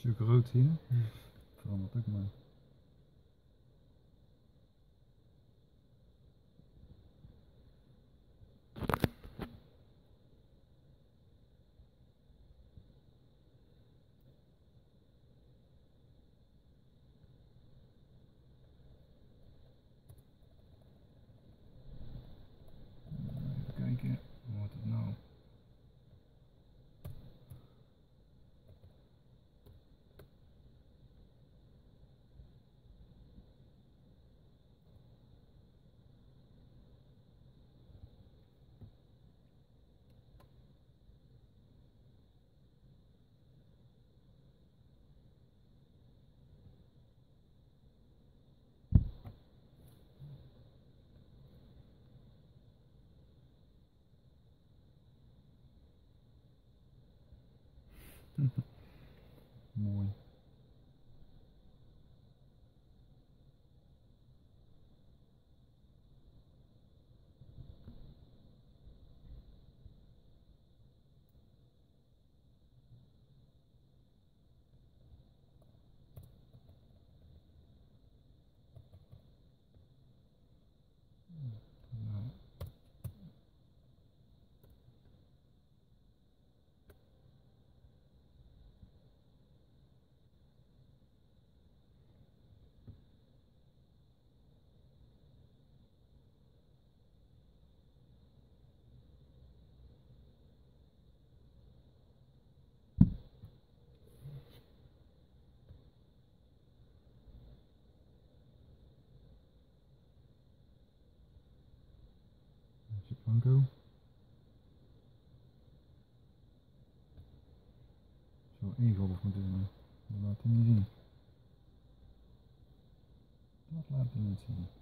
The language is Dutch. Als je ook rood hier, verandert ook maar. Mooi. Go. Zo ingolf moeten doen, dat laat hij niet zien. Dat laat hij niet zien.